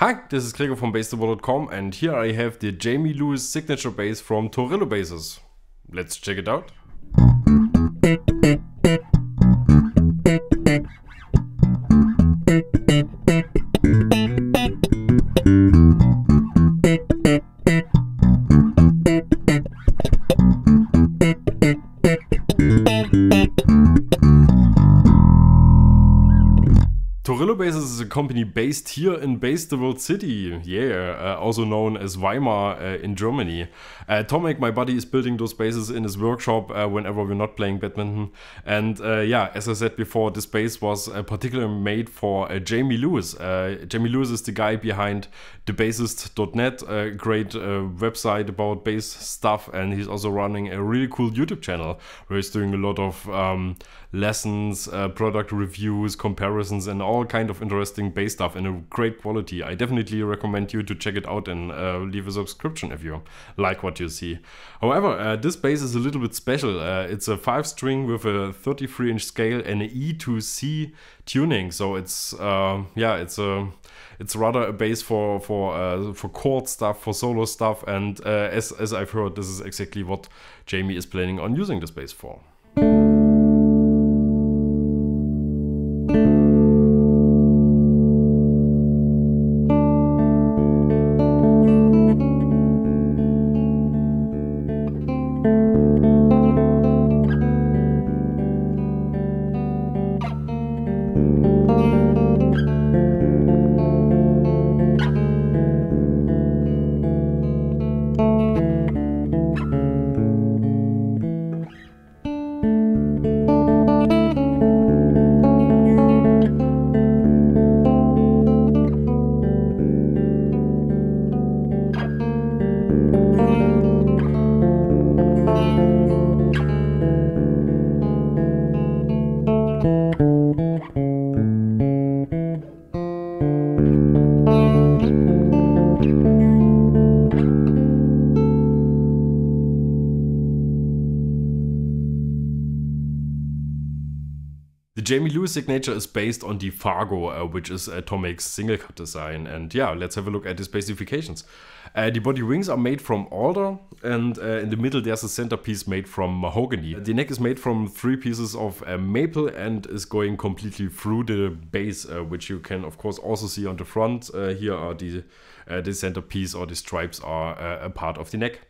Hi, this is Gregor from BassTheWorld.com and here I have the Jayme Lewis signature bass from Torillo Basses. Let's check it out. Torillo Basses is a company based here in BassTheWorld City, yeah, also known as Weimar in Germany. Tomek, my buddy, is building those basses in his workshop whenever we're not playing badminton. And yeah, as I said before, this bass was particularly made for Jayme Lewis. Jayme Lewis is the guy behind thebassist.net, a great website about bass stuff, and he's also running a really cool YouTube channel where he's doing a lot of lessons, product reviews, comparisons, and all kind of interesting bass stuff in a great quality. I definitely recommend you to check it out and leave a subscription if you like what you see. However, this bass is a little bit special. It's a 5-string with a 33-inch scale and an E to C tuning, so it's yeah, it's rather a bass for chord stuff, for solo stuff, and as I've heard, this is exactly what Jayme is planning on using this bass for. The Jayme Lewis signature is based on the Fargo, which is Tomek's single cut design. And yeah, let's have a look at the specifications. The body wings are made from alder, and in the middle there's a centerpiece made from mahogany. The neck is made from 3 pieces of maple and is going completely through the base, which you can of course also see on the front. Here are the centerpiece, or the stripes are a part of the neck.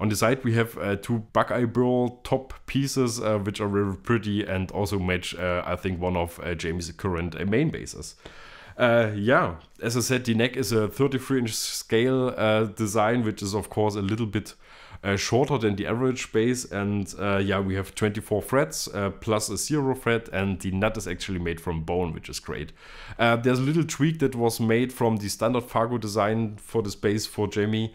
On the side we have 2 buckeye burl top pieces, which are very pretty and also match I think one of Jayme's current main basses. Yeah, as I said, the neck is a 33-inch scale design, which is of course a little bit shorter than the average bass, and yeah, we have 24 frets plus a 0 fret, and the nut is actually made from bone, which is great. There's a little tweak that was made from the standard Fargo design for this bass for Jayme,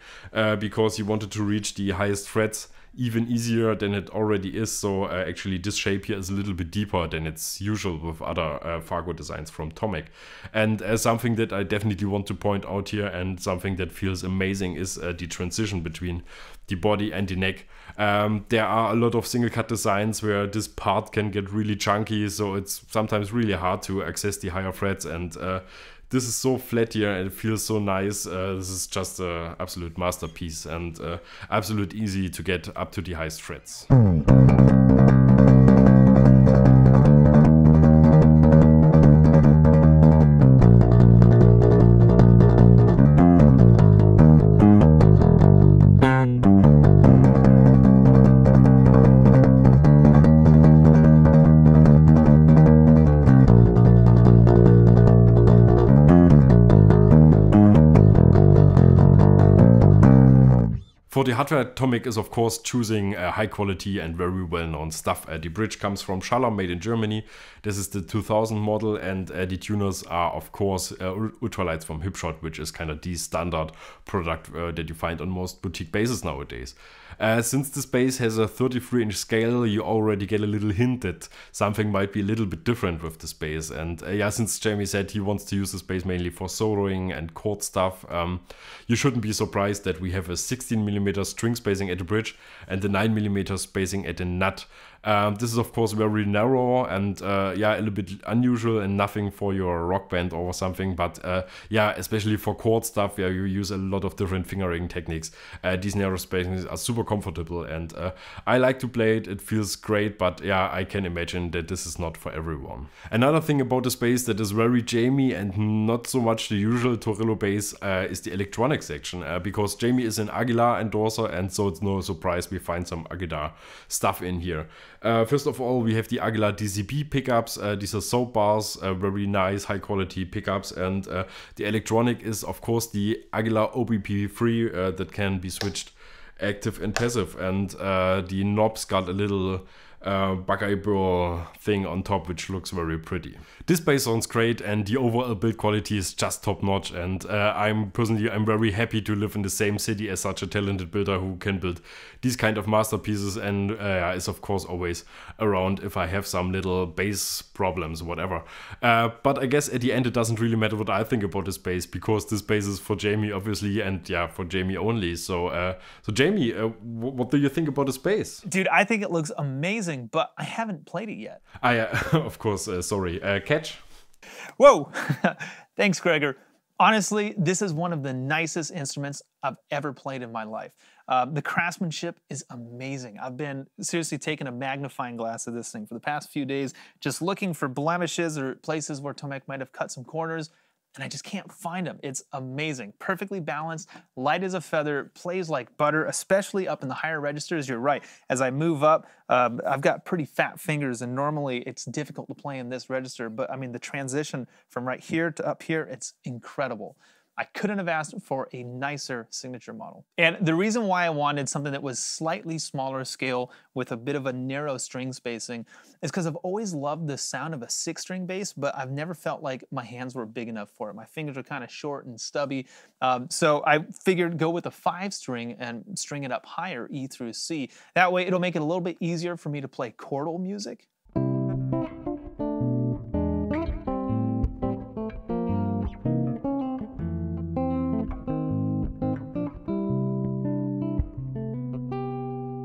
because he wanted to reach the highest frets even easier than it already is, so actually this shape here is a little bit deeper than it's usual with other Fargo designs from Tomek. And something that I definitely want to point out here, and something that feels amazing, is the transition between the body and the neck. There are a lot of single cut designs where this part can get really chunky, so it's sometimes really hard to access the higher frets, and this is so flat here and it feels so nice. This is just an absolute masterpiece and absolute easy to get up to the highest frets. For the hardware, Tomek is of course choosing high quality and very well known stuff. The bridge comes from Schaller, made in Germany. This is the 2000 model, and the tuners are of course ultralights from Hipshot, which is kind of the standard product that you find on most boutique basses nowadays. Since this bass has a 33-inch scale, you already get a little hint that something might be a little bit different with this bass. And yeah, since Jayme said he wants to use this bass mainly for soloing and chord stuff, you shouldn't be surprised that we have a 16 mm string spacing at the bridge and the 9 mm spacing at the nut. This is of course very narrow and yeah, a little bit unusual and nothing for your rock band or something, but yeah, especially for chord stuff where you use a lot of different fingering techniques, these narrow spacings are super comfortable and I like to play it, it feels great, but yeah, I can imagine that this is not for everyone. Another thing about the bass that is very Jayme and not so much the usual Torillo bass is the electronic section, because Jayme is an Aguilar endorser and so it's no surprise we find some Aguilar stuff in here. First of all, we have the Aguilar DCB pickups. These are soap bars, very nice, high quality pickups, and the electronic is of course the Aguilar OBP3 that can be switched active and passive, and the knobs got a little Buckeye Burl thing on top, which looks very pretty. This bass sounds great and the overall build quality is just top notch, and I'm personally very happy to live in the same city as such a talented builder who can build these kind of masterpieces, and is of course always around if I have some little bass problems, whatever. But I guess at the end it doesn't really matter what I think about this bass, because this bass is for Jayme obviously, and yeah, for Jayme only. So so Jayme, what do you think about this bass? Dude, I think it looks amazing, but I haven't played it yet. Of course, sorry. Catch? Whoa! Thanks, Gregor. Honestly, this is one of the nicest instruments I've ever played in my life. The craftsmanship is amazing. I've been seriously taking a magnifying glass of this thing for the past few days, just looking for blemishes or places where Tomek might have cut some corners, and I just can't find them. It's amazing. Perfectly balanced, light as a feather, plays like butter, especially up in the higher registers. You're right. As I move up, I've got pretty fat fingers, and normally it's difficult to play in this register, but I mean, the transition from right here to up here, it's incredible. I couldn't have asked for a nicer signature model. And the reason why I wanted something that was slightly smaller scale with a bit of a narrow string spacing is because I've always loved the sound of a 6-string bass, but I've never felt like my hands were big enough for it. My fingers are kind of short and stubby. So I figured go with a 5-string and string it up higher, E through C. That way it'll make it a little bit easier for me to play chordal music.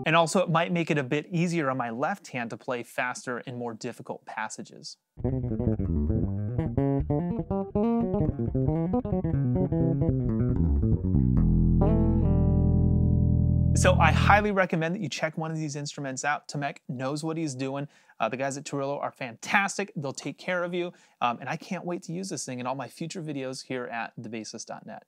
And also, it might make it a bit easier on my left hand to play faster and more difficult passages. So I highly recommend that you check one of these instruments out. Tomek knows what he's doing. The guys at Torillo are fantastic. They'll take care of you. And I can't wait to use this thing in all my future videos here at thebassist.net.